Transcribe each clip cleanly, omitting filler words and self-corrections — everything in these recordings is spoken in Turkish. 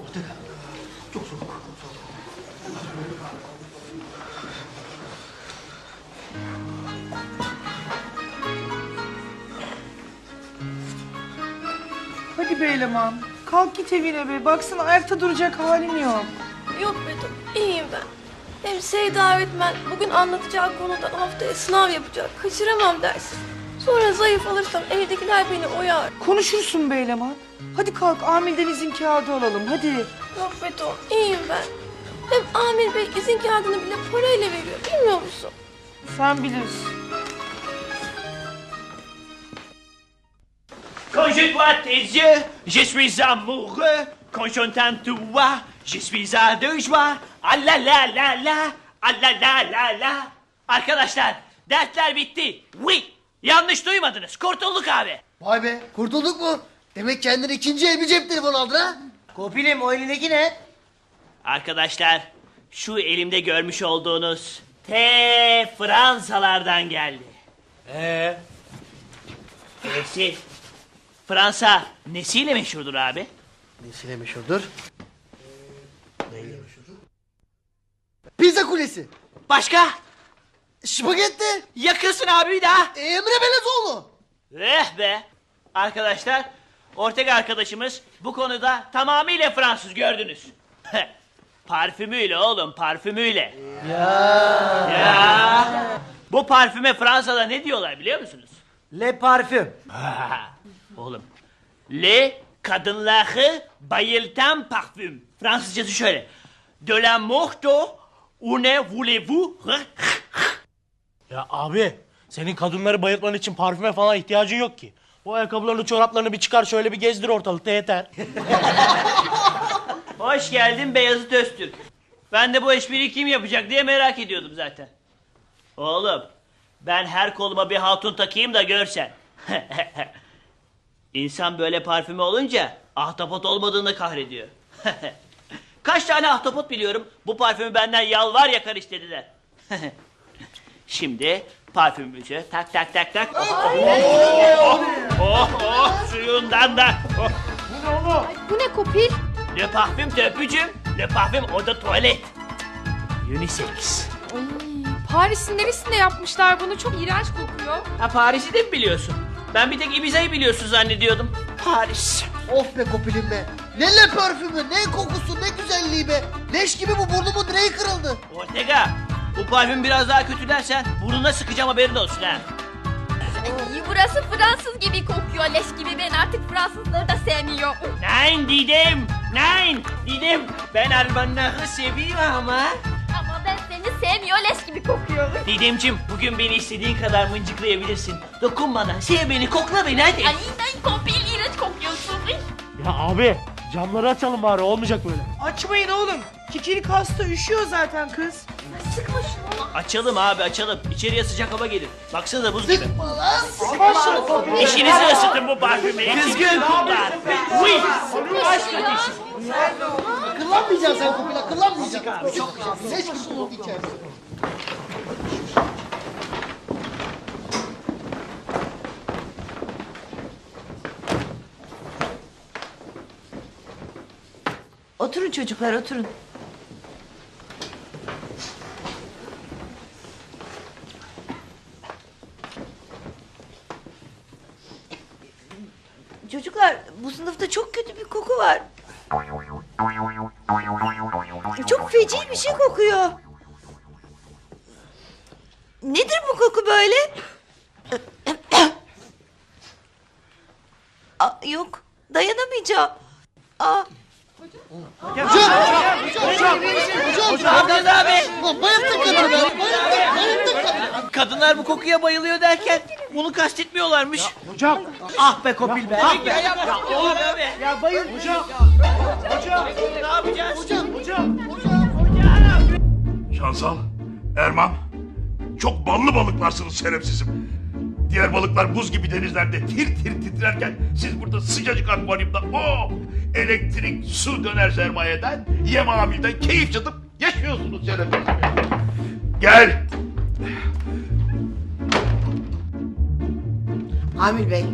Orada kal. Çok soğuk. Hadi Beyleman, kalk git evine be. Baksana ayakta duracak halin yok. Yok Beto, iyiyim ben. Hem Seyda öğretmen bugün anlatacağı konudan haftaya sınav yapacak. Kaçıramam dersi. Sonra zayıf alırsam evdekiler beni oyar. Konuşursun Beyleman. Hadi kalk Amil'den izin kağıdı alalım hadi. Yok Beto, iyiyim ben. Hem Amil Bey izin kağıdını bile parayla veriyor, bilmiyor musun? Sen bilirsin. Quand je vois tes yeux, je suis amoureux. Quand j'entends toi, je suis à deux joies. Allah la la la, Allah la la la. Arkadaşlar, dersler bitti. Oui, yanlış duymadınız. Kurtulduk abi. Vay be, kurtulduk mu? Demek kendini ikinci el bir cep telefonu aldın ha? Kopil'im, o elindeki ne? Arkadaşlar, şu elimde görmüş olduğunuz te Fransalardan geldi. Nesi? Fransa nesiyle meşhurdur abi? Nesiyle meşhurdur? Neyle meşhurdur? Pizza kulesi. Başka? Spagetti. Yakınsın abi bir daha. Emre Belözoğlu. Eh be. Arkadaşlar, ortak arkadaşımız bu konuda tamamıyla Fransız, gördünüz. Parfümüyle oğlum, parfümüyle. Ya. Bu parfüme Fransa'da ne diyorlar biliyor musunuz? Le parfüm. Oğlum, le kadınları bayıltan parfüm. Fransızcası şöyle. De la morto une voulez-vous. Ya abi, senin kadınları bayıltman için parfüme falan ihtiyacın yok ki. O ayakkabılarını, çoraplarını bir çıkar, şöyle bir gezdir ortalıkta yeter. Hoş geldin Beyazıt Öztürk. Ben de bu espriyi kim yapacak diye merak ediyordum zaten. Oğlum, ben her koluma bir hatun takayım da görsen. İnsan böyle parfüme olunca ahtapot olmadığını kahrediyor. Kaç tane ahtapot biliyorum, bu parfümü benden yalvar yakar istediler. Şimdi parfümümüzü tak tak tak tak. Oh, suyundan da. Oh. Bu ne oğlum? Bu ne Kopil? Le parfüm töpücüm, le parfüm o da tuvalet. Unisex. Paris'in neresinde yapmışlar bunu? Çok iğrenç kokuyor. Ha, Paris'i de mi biliyorsun? Ben bir tek Ibiza'yı biliyorsun zannediyordum. Paris. Of be Kopil'im be. Ne le parfümü, ne kokusu, ne güzelliği be. Leş gibi bu, burnumun direği kırıldı. Ortega, bu parfüm biraz daha kötülersen burnuna sıkacağım, haberin olsun ha. Burası Fransız gibi kokuyor, leş gibi. Ben artık Fransızları da sevmiyorum. Nein Didem, nein Didem. Ben Almanları seviyorum ama. Ama ben seni sevmiyor, leş gibi kokuyorum. Didemciğim, bugün beni istediğin kadar mıncıklayabilirsin. Dokun bana, sev beni, kokla beni hadi. Ay sen Kopil, iğrenç kokuyorsun. Ya abi, camları açalım bari, olmayacak böyle. Açmayın oğlum, kikirik hasta, üşüyor zaten kız. Sıkma şunu. Açalım abi, açalım. İçeriye sıcak hava gelir. Baksanıza buz gibi. Sıkma lan, sıkma şunu. İşinizi ısıtın bu parfümeyi. Kızgın kumlar. Uy! Aşk ateşi. Akıllanmayacaksın sen Kopil, akıllanmayacaksın. Seç kısmını içersin. Oturun çocuklar, oturun. Çocuklar, bu sınıfta çok kötü bir koku var. Çok feci bir şey kokuyor. Nedir bu koku böyle? Yok, dayanamayacağım. Hocam! Bayılttık kadınlar! Kadınlar bu kokuya bayılıyor derken bunu kastetmiyorlarmış. Hocam! Ah be Kopil be! Ah be! Ya oğlum be! Ya bayıl! Hocam! Ne yapacağız? Hocam! Şansal, Erman, çok ballı balıklarsınız şerefsizim. Diğer balıklar buz gibi denizlerde tir tir titrerken siz burada sıcacık akvaryumda elektrik, su döner sermayeden, yem amilden keyif çatıp yaşıyorsunuz şerefsiz. Gel. Amil Bey,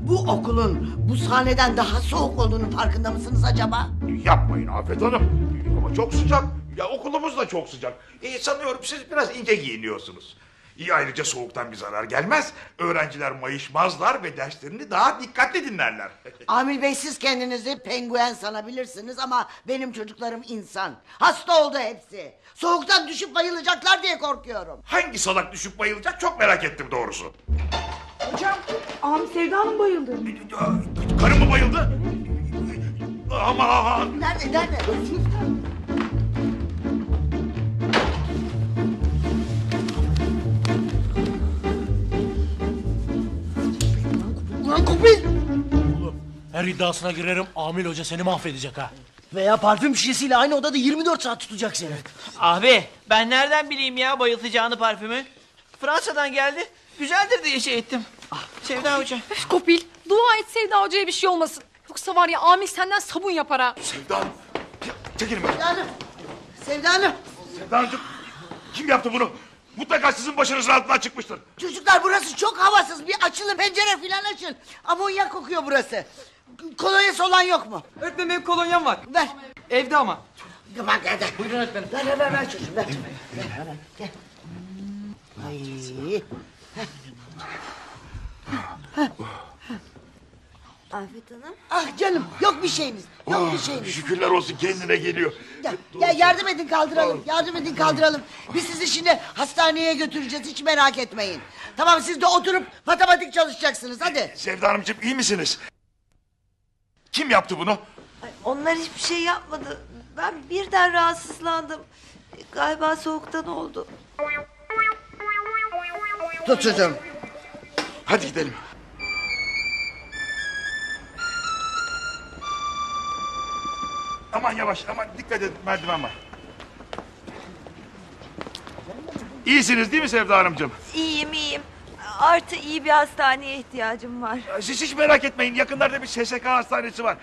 bu okulun bu sahneden daha soğuk olduğunu farkında mısınız acaba? Yapmayın Afet Hanım. Ama çok sıcak. Ya okulumuz da çok sıcak. Sanıyorum siz biraz ince giyiniyorsunuz. Ayrıca soğuktan bir zarar gelmez. Öğrenciler mayışmazlar ve derslerini daha dikkatli dinlerler. Amil Bey, siz kendinizi penguen sanabilirsiniz ama benim çocuklarım insan. Hasta oldu hepsi. Soğuktan düşüp bayılacaklar diye korkuyorum. Hangi salak düşüp bayılacak çok merak ettim doğrusu. Hocam, Seyda Hanım bayıldı. Karım mı bayıldı? Aman. Nerede? Kopil! Oğlum, her iddiasına girerim Amil Hoca seni mahvedecek ha. Veya parfüm şişesiyle aynı odada 24 saat tutacak seni. Abi ben nereden bileyim ya bayıltacağını parfümü? Fransa'dan geldi, güzeldir diye şey ettim. Ah, Sevda Hoca. Öf Kopil, dua et Sevda Hoca'ya bir şey olmasın. Yoksa var ya Amil senden sabun yapar ha. Sevda Hanım, çekilin bak. Sevda Hanım. Sevda Hanımcığım, kim yaptı bunu? Mutlaka sizin başınızın altından çıkmıştır. Çocuklar burası çok havasız. Bir açılın pencere filan açın. Amonyak kokuyor burası. Kolonyası olan yok mu? Öğretmenim benim kolonyam var. Ver. Evde ama. Bak evde. Buyurun öğretmenim. Ver çocuğum ver. Gel. Ay. Afet Hanım. Ah canım yok bir şeyimiz. Şükürler olsun kendine geliyor. Ya yardım edin kaldıralım. Biz sizi şimdi hastaneye götüreceğiz, hiç merak etmeyin. Tamam, siz de oturup matematik çalışacaksınız hadi. Sevda Hanımcığım iyi misiniz? Kim yaptı bunu? Ay, onlar hiçbir şey yapmadı. Ben birden rahatsızlandım. Galiba soğuktan oldu. Tut çocuğum. Hadi gidelim. Aman yavaş, aman dikkat edin, merdiven var. İyisiniz değil mi Sevda Hanımcığım? İyiyim. Artı iyi bir hastaneye ihtiyacım var. Siz hiç merak etmeyin, yakınlarda bir SSK hastanesi var.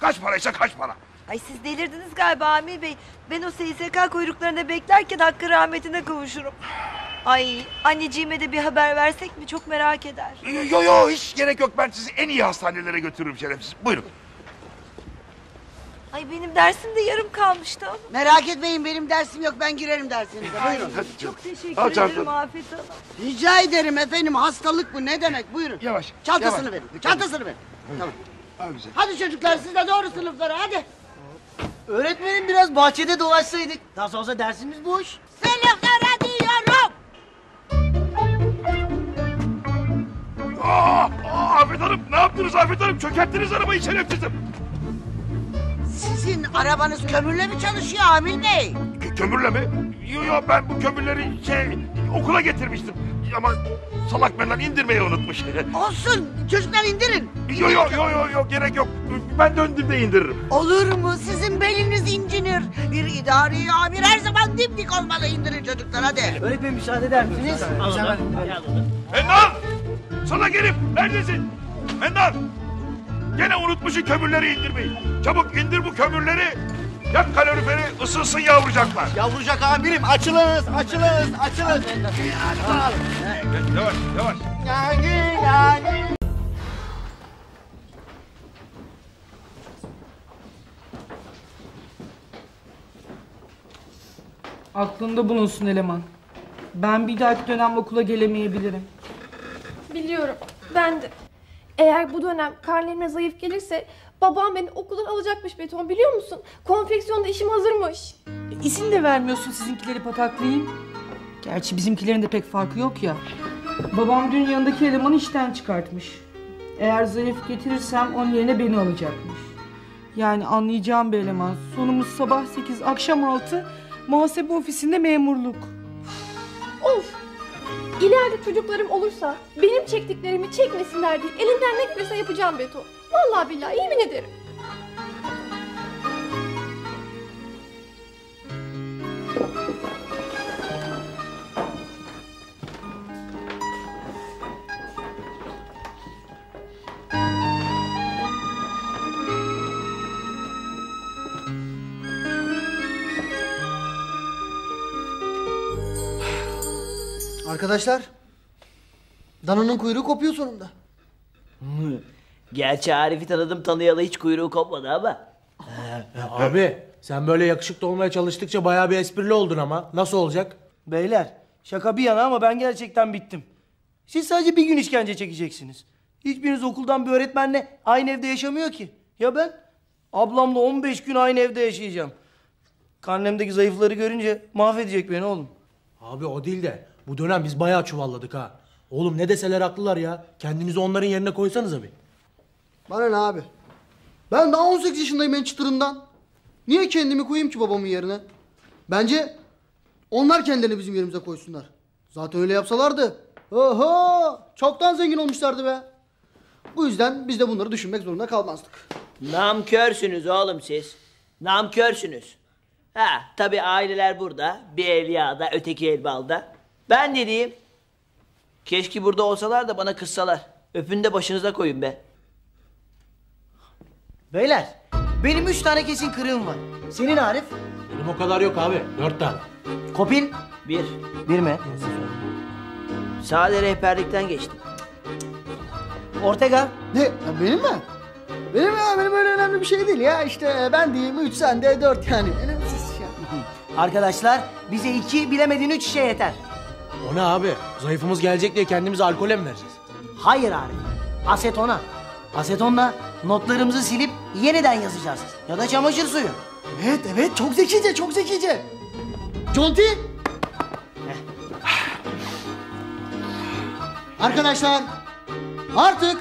Kaç para? Ay siz delirdiniz galiba Amil Bey. Ben o SSK kuyruklarında beklerken hakkı rahmetine kavuşurum. Ay anneciğime de bir haber versek mi, çok merak eder. Yo hiç gerek yok, ben sizi en iyi hastanelere götürürüm şerefsiz. Buyurun. Ay benim dersim de yarım kalmıştı. Merak etmeyin, benim dersim yok, ben girerim dersinize. Buyurun. Çok teşekkür ederim Afet Hanım. Rica ederim efendim, hastalık bu ne demek, buyurun. Yavaş. Çantasını verin. Tamam. Hadi çocuklar siz de doğru sınıflara hadi. Öğretmenim biraz bahçede dolaşsaydık. Daha sonra dersimiz boş. Sınıflara diyorum. Afet Hanım ne yaptınız Afet Hanım? Çökerttiniz arabayı şerefsizim. Sizin arabanız kömürle mi çalışıyor Amil Bey? Kömürle mi? Yo ben bu kömürleri okula getirmiştim. Ama salak benden indirmeyi unutmuş. Olsun çocuklar indirin. Yo gerek yok. Ben döndüğümde indiririm. Olur mu? Sizin beliniz incinir. Bir idari amir her zaman dimdik olmalı, indirin çocuklar hadi. Öğretmenim müsaade eder misiniz? Mender! Sana gelip neredesin? Mender! Gene unutmuşsun kömürleri indirmeyi. Çabuk indir bu kömürleri. Yak kaloriferi, ısınsın yavrucaklar. Yavrucak amirim, açılın. Yavaş. Aklında bulunsun eleman. Ben bir dahaki dönem okula gelemeyebilirim. Biliyorum, ben de. Eğer bu dönem karneme zayıf gelirse babam beni okuldan alacakmış Beton, biliyor musun? Konfeksiyonda işim hazırmış. İzin de vermiyorsun sizinkileri pataklayayım. Gerçi bizimkilerin de pek farkı yok ya. Babam dün yanındaki elemanı işten çıkartmış. Eğer zayıf getirirsem onun yerine beni alacakmış. Yani anlayacağım bir eleman. Sonumuz sabah 8, akşam 6, muhasebe ofisinde memurluk. Of! İleride çocuklarım olursa benim çektiklerimi çekmesinler diye elimden ne gelirse yapacağım Beto. Vallahi billahi yemin ederim. Arkadaşlar, dananın kuyruğu kopuyor sonunda. Gerçi Arif'i tanıdım tanıyalı hiç kuyruğu kopmadı ama. Abi sen böyle yakışıklı olmaya çalıştıkça bayağı bir esprili oldun ama. Nasıl olacak? Beyler şaka bir yana ama ben gerçekten bittim. Siz sadece bir gün işkence çekeceksiniz. Hiçbiriniz okuldan bir öğretmenle aynı evde yaşamıyor ki. Ya ben ablamla 15 gün aynı evde yaşayacağım. Karnemdeki zayıfları görünce mahvedecek beni oğlum. Abi o değil de bu dönem biz bayağı çuvalladık ha. Oğlum ne deseler haklılar ya. Kendinizi onların yerine koysanız abi. Bana ne abi? Ben daha 18 yaşındayım en çıtırından. Niye kendimi koyayım ki babamın yerine? Bence onlar kendilerini bizim yerimize koysunlar. Zaten öyle yapsalardı. Oho! Çoktan zengin olmuşlardı be. Bu yüzden biz de bunları düşünmek zorunda kalmazdık. Namkörsünüz oğlum siz. Namkörsünüz. Ha tabii aileler burada. Bir Evliya'da, öteki Elbal'da. Ben dediğim. Keşke burada olsalar da bana kızsalar. Öpün de başınıza koyun be. Beyler, benim 3 tane kesin kırığım var. Senin Arif? Benim o kadar yok abi. 4 tane. Kopil? 1. 1 mi? Sade rehberlikten geçtim. Ortega? Ne? Ya benim mi? Benim ya, benim öyle önemli bir şey değil ya. İşte ben diyeyim 3, sen de 4 yani. Önemsiz ya. Arkadaşlar, bize 2, bilemediğin 3 şişe yeter. O ne abi? Zayıfımız gelecek diye kendimize alkole mi vereceğiz? Hayır Arif, asetona. Asetonla notlarımızı silip yeniden yazacağız. Ya da çamaşır suyu. Evet, evet. Çok zekice, çok zekice. Conti! Arkadaşlar, artık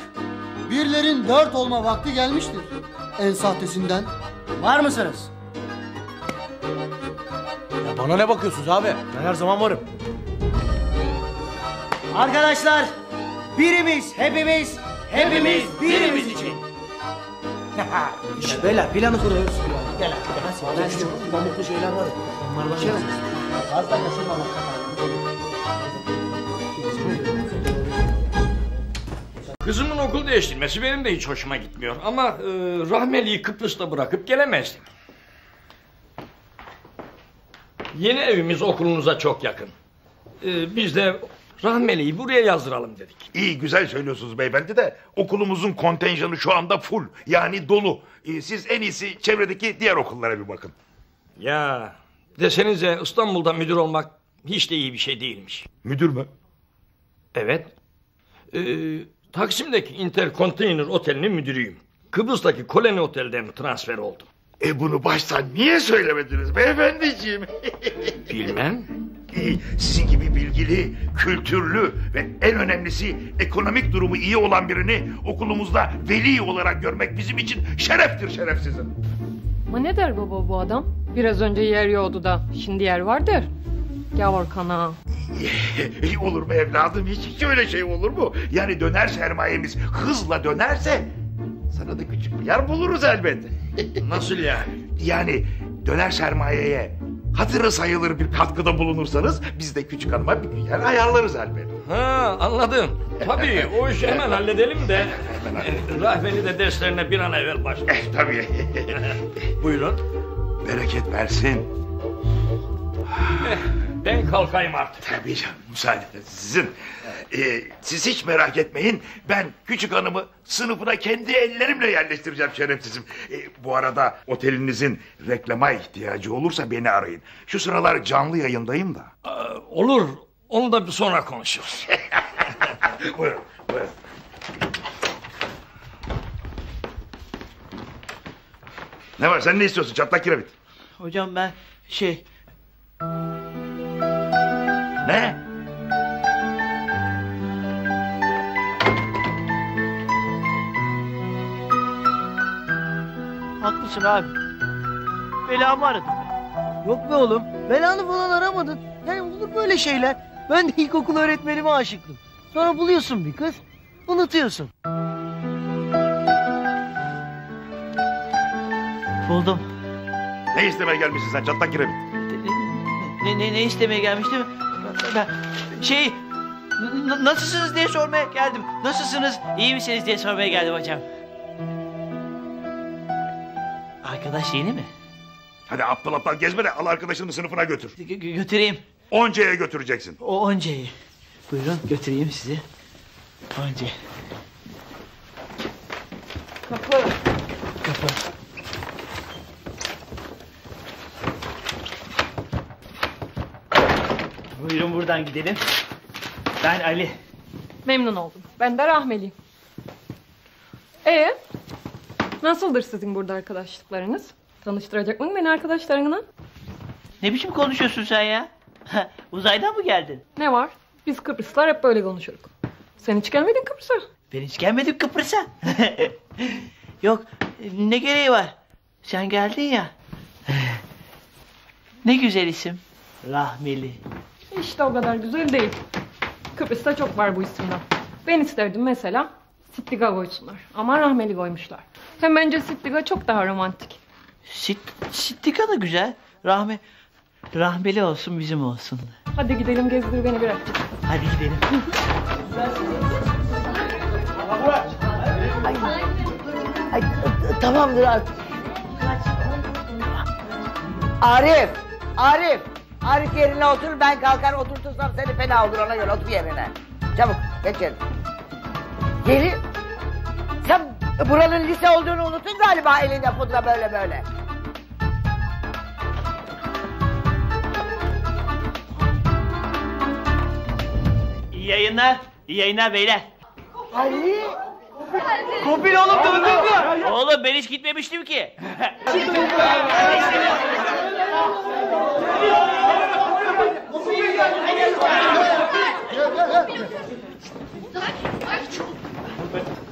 birlerin 4 olma vakti gelmiştir. En sahtesinden. Var mısınız? Ya bana ne bakıyorsunuz abi? Ben her zaman varım. Arkadaşlar, birimiz, hepimiz... Hepimiz birimiz için. İşte beyler planı kuruyoruz. Gel abi. Gel. Çok pamuklu şeyler var. Onlardan geçelim. Fazla kaçırmamak. Kızımın okul değiştirmesi benim de hiç hoşuma gitmiyor. Ama Rahmeli'yi Kıbrıs'ta bırakıp gelemezdim. Yeni evimiz okulunuza çok yakın. Biz de... Rahmeli'yi buraya yazdıralım dedik. İyi güzel söylüyorsunuz beyefendi de okulumuzun kontenjanı şu anda full yani dolu. Siz en iyisi çevredeki diğer okullara bir bakın. Ya desenize İstanbul'da müdür olmak hiç de iyi bir şey değilmiş. Müdür mü? Evet. Taksim'deki intercontainer otelinin müdürüyüm. Kıbrıs'taki koloni otelden transfer oldum. Bunu baştan niye söylemediniz beyefendiciğim? Bilmem. Sizin gibi bilgili, kültürlü ve en önemlisi ekonomik durumu iyi olan birini okulumuzda veli olarak görmek bizim için şereftir şerefsizim. Ama ne der baba bu adam? Biraz önce yer yoktu da şimdi yer vardır. Yavur kana. Olur mu evladım? Hiç öyle şey olur mu? Yani döner sermayemiz hızla dönerse sana da küçük bir yer buluruz elbette. Nasıl yani? Yani döner sermayeye hatırı sayılır bir katkıda bulunursanız biz de küçük hanıma bir yer ayarlarız elbette. Ha anladım. Tabii o işi hemen halledelim de. Rahmeli de derslerine bir an evvel başlar. Tabii. Buyurun. Bereket versin. Ben kalkayım artık. Tabii canım müsaadeniz sizin. Siz hiç merak etmeyin. Ben küçük hanımı sınıfına kendi ellerimle yerleştireceğim şerefsizim. Bu arada otelinizin reklama ihtiyacı olursa beni arayın. Şu sıralar canlı yayındayım da. Olur. Onu da bir sonra konuşuruz. Buyurun. Buyurun. Ne var sen ne istiyorsun çatlak kiremit? Hocam ben şey... Ne? Haklısın abi. Belamı aradım ben. Yok be oğlum. Belanı falan aramadın. Yani olur böyle şeyler. Ben de ilkokul öğretmenime aşıktım. Sonra buluyorsun bir kız. Unutuyorsun. Buldum. Ne istemeye gelmişsin sen çatlak kiremit? Ne istemeye gelmiştim? Ben şey nasılsınız diye sormaya geldim. Nasılsınız, iyi misiniz diye sormaya geldim hocam. Arkadaş yeni mi? Hadi aptal aptal gezme de al arkadaşını sınıfına götür. Götüreyim. Onca'ya götüreceksin. O Onca'yı. Buyurun götüreyim sizi. Onca. Kapı. Kapı. Buyurun buradan gidelim. Ben Ali. Memnun oldum. Ben de Rahmeliyim. Nasıldır sizin burada arkadaşlıklarınız? Tanıştıracak mısın beni arkadaşlarına? Ne biçim konuşuyorsun sen ya? Uzaydan mı geldin? Ne var? Biz Kıbrıslılar hep böyle konuşuruk. Sen hiç gelmedin Kıbrıs'a. Ben hiç gelmedim Kıbrıs'a. Yok, ne gereği var? Sen geldin ya. Ne güzel isim. Rahmeli. İşte o kadar güzel değil. Kıbrıs'ta çok var bu isimler. Ben isterdim mesela Sitika koysunlar. Ama Rahmeli koymuşlar. Hem bence Sitika çok daha romantik. Sitika da güzel. Rahmeli olsun bizim olsun. Hadi gidelim gezdir beni biraz. Hadi gidelim. Ay, tamamdır artık. Arif yerine otur, ben kalkar oturtursam seni fena olur, ona göre otur yerine. Çabuk, geçelim. Geri, sen buranın lise olduğunu unutun galiba, elinde pudra böyle. İyi yayınlar beyler. Ali! Kopil oğlum, döndün mü? Oğlum ben hiç gitmemiştim ki.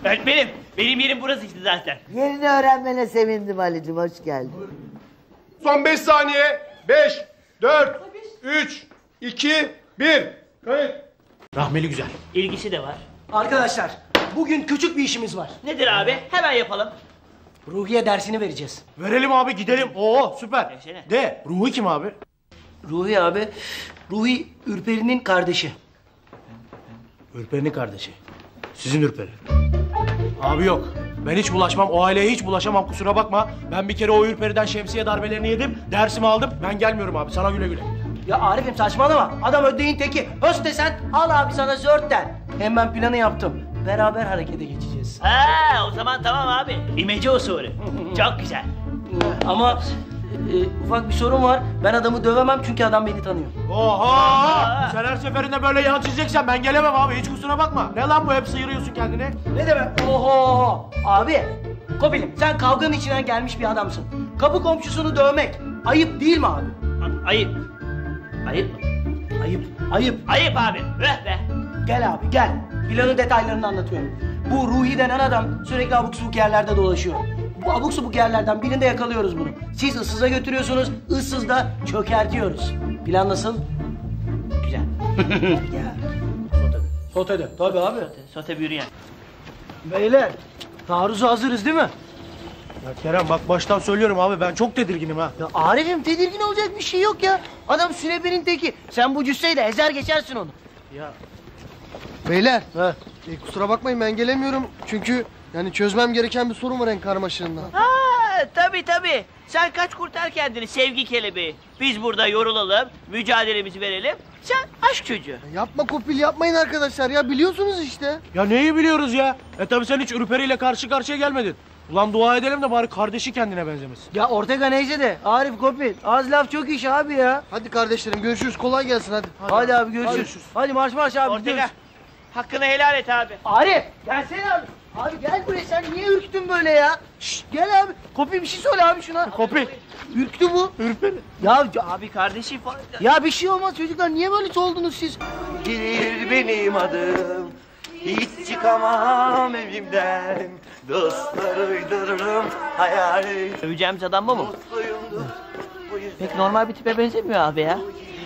Öğretmenim, benim yerim burasıydı zaten. Yerini öğrenmene sevindim Ali'cim, hoş geldin. Son 5 saniye. 5, 4, 3, 2, 1. Kayıt. Rahmeli güzel. İlgisi de var. Arkadaşlar, bugün küçük bir işimiz var. Nedir abi? Hemen yapalım. Ruhi'ye dersini vereceğiz. Verelim abi, gidelim. Oo süper. Versene. De, Ruhi kim abi? Ruhi Ürperi'nin kardeşi. Ürperi'nin kardeşi. Sizin Ürperi. Abi yok. Ben hiç bulaşmam, o aileye hiç bulaşamam, kusura bakma. Ben bir kere o Ürperi'den şemsiye darbelerini yedim, dersimi aldım. Ben gelmiyorum abi, sana güle güle. Ya Arif'im saçmalama, adam ödeyin teki. Höz desen, al abi sana zört der. Hem ben planı yaptım. Beraber harekete geçeceğiz. Ha, o zaman tamam abi. İmece usulü. Çok güzel. Ama ufak bir sorun var. Ben adamı dövemem çünkü adam beni tanıyor. Oha! Sen her seferinde böyle yan çizeceksen ben gelemem abi. Hiç kusura bakma. Ne lan bu, hep sıyırıyorsun kendini. Ne demek? Oho! Abi, Kopil'im sen kavganın içinden gelmiş bir adamsın. Kapı komşusunu dövmek ayıp değil mi abi? Ayıp abi. Öh be. Gel abi gel. Planın detaylarını anlatıyorum. Bu Ruhi denen adam sürekli abuk subuk yerlerde dolaşıyor. Bu abuk subuk yerlerden birinde yakalıyoruz bunu. Siz ıssıza götürüyorsunuz, ıssız da çökertiyoruz. Plan nasıl? Güzel. Sotede. Tabii abi. Sote büyüyen. Beyler, taarruza hazırız değil mi? Ya Kerem bak baştan söylüyorum abi, ben çok tedirginim ha. Ya Arif'im tedirgin olacak bir şey yok ya. Adam sünebenin teki. Sen bu cüsseyle ezer geçersin onu. Ya. Beyler, kusura bakmayın ben gelemiyorum çünkü yani çözmem gereken bir sorun var en karmaşığında. Ha, tabii. Sen kaç kurtar kendini sevgi kelebeği. Biz burada yorulalım, mücadelemizi verelim. Sen aşk çocuğu. Yapma Kopil, yapmayın arkadaşlar ya, biliyorsunuz işte. Ya neyi biliyoruz ya? Tabii sen hiç Ürperi'yle karşı karşıya gelmedin. Ulan dua edelim de bari kardeşi kendine benzemesin. Ya Ortega neyse de Arif Kopil az laf çok iş abi ya. Hadi kardeşlerim görüşürüz, kolay gelsin hadi. Hadi abi görüşürüz. Hadi marş abi. Ortega. Hakkını helal et abi. Arif gelsene abi. Abi gel buraya, sen niye ürktün böyle ya? Şşş gel abi. Kopil bir şey söyle abi şuna. Kopil. Ürktü bu. Ürperi. Ya abi kardeşim falan. Ya bir şey olmaz çocuklar, niye böyle oldunuz siz? Gir benim adım. Hiç çıkamam evimden. Dostları uydururum hayali. Öveceğimiz adam mı bu? Pek normal bir tipe benzemiyor abi ya.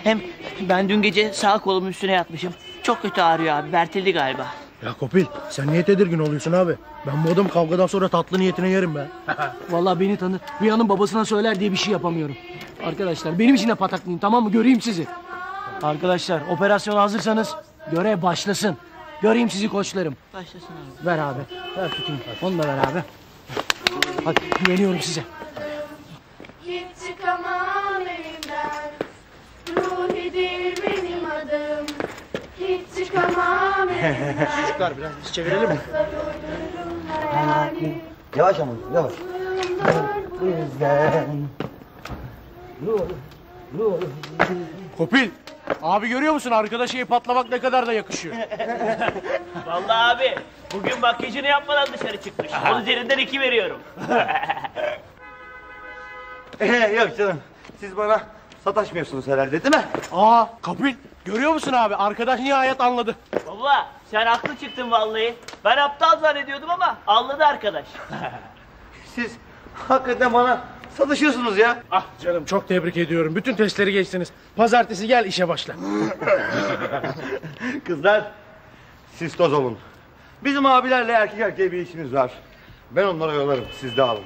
Hem ben dün gece sağ kolumun üstüne yatmışım. Çok kötü ağrıyor abi, bertildi galiba. Ya Kopil, sen niye tedirgin oluyorsun abi? Ben bu adamı kavgadan sonra tatlı niyetine yerim ben. Vallahi beni tanır, Rüya'nın babasına söyler diye bir şey yapamıyorum. Arkadaşlar benim için de pataklayın, tamam mı? Göreyim sizi. Arkadaşlar operasyona hazırsanız görev başlasın. Göreyim sizi koçlarım. Başlasın abi. Ver abi, ver tutayım. Onu da ver abi. Hadi, güveniyorum size. Hiç çıkamam elimden, Ruhi'dir benim adım. Hiç çıkamam elimden. Çocuklar biraz biz çevirelim mi? Yavaş ama yavaş. Kopil, abi görüyor musun? Arkadaş iyi patlamak ne kadar da yakışıyor. Vallahi abi, bugün makyajını yapmadan dışarı çıkmış. Onun üzerinden 2 veriyorum. Yok canım, siz bana sataşmıyorsunuz herhalde değil mi? Aa, Kopil, görüyor musun abi? Arkadaş nihayet anladı. Baba, sen haklı çıktın vallahi. Ben aptal zannediyordum ama anladı arkadaş. Siz hakikaten bana satışıyorsunuz ya. Ah canım, çok tebrik ediyorum. Bütün testleri geçtiniz. Pazartesi gel işe başla. Kızlar, siz toz olun. Bizim abilerle erkek erkeğe bir işimiz var. Ben onlara yolarım, siz de alın.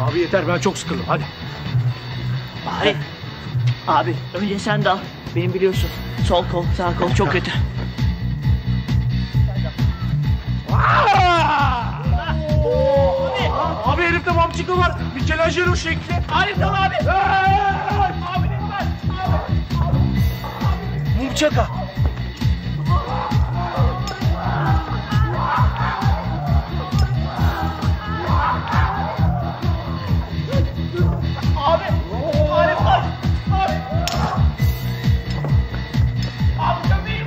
Abi yeter, ben çok sıkıldım, hadi. Bahri, abi önce sen de al. Benim biliyorsun, sol kol, sağ kol çok kötü. Abi herifte mamçıklı var, Michelangelo şekli. Arif tamam abi. Abi ne var? Mumçaka. Abi, Arif aç. Abi. Abi göbeğim.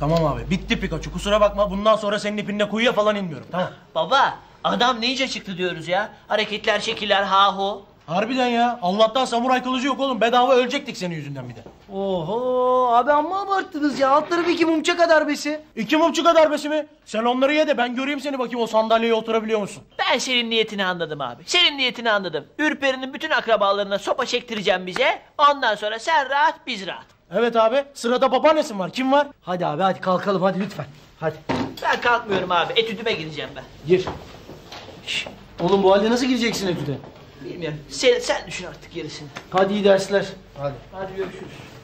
Tamam abi, bitti Pikachu, kusura bakma, bundan sonra senin ipinle kuyuya falan inmiyorum, tamam. Baba, adam neyce çıktı diyoruz ya, hareketler, şekiller, haho. Harbiden ya, Allah'tan samuray kılıcı yok oğlum, bedava ölecektik senin yüzünden bir de. Oho, abi amma abarttınız ya, alt tarafı 2 mumçaka darbesi. 2 mumçaka darbesi mi? Sen onları ye de ben göreyim seni bakayım, o sandalyeye oturabiliyor musun? Ben senin niyetini anladım abi, senin niyetini anladım. Ürperi'nin bütün akrabalarına sopa çektireceğim bize, ondan sonra sen rahat, biz rahat. Evet abi, sırada babaannesin var, kim var? Hadi abi, hadi kalkalım, hadi lütfen, hadi. Ben kalkmıyorum abi, etüdüme gireceğim ben. Gir. Şişt, oğlum bu halde nasıl gireceksin etüde? Bilmiyorum, sen düşün artık gerisini. Hadi iyi dersler. Hadi. Hadi görüşürüz.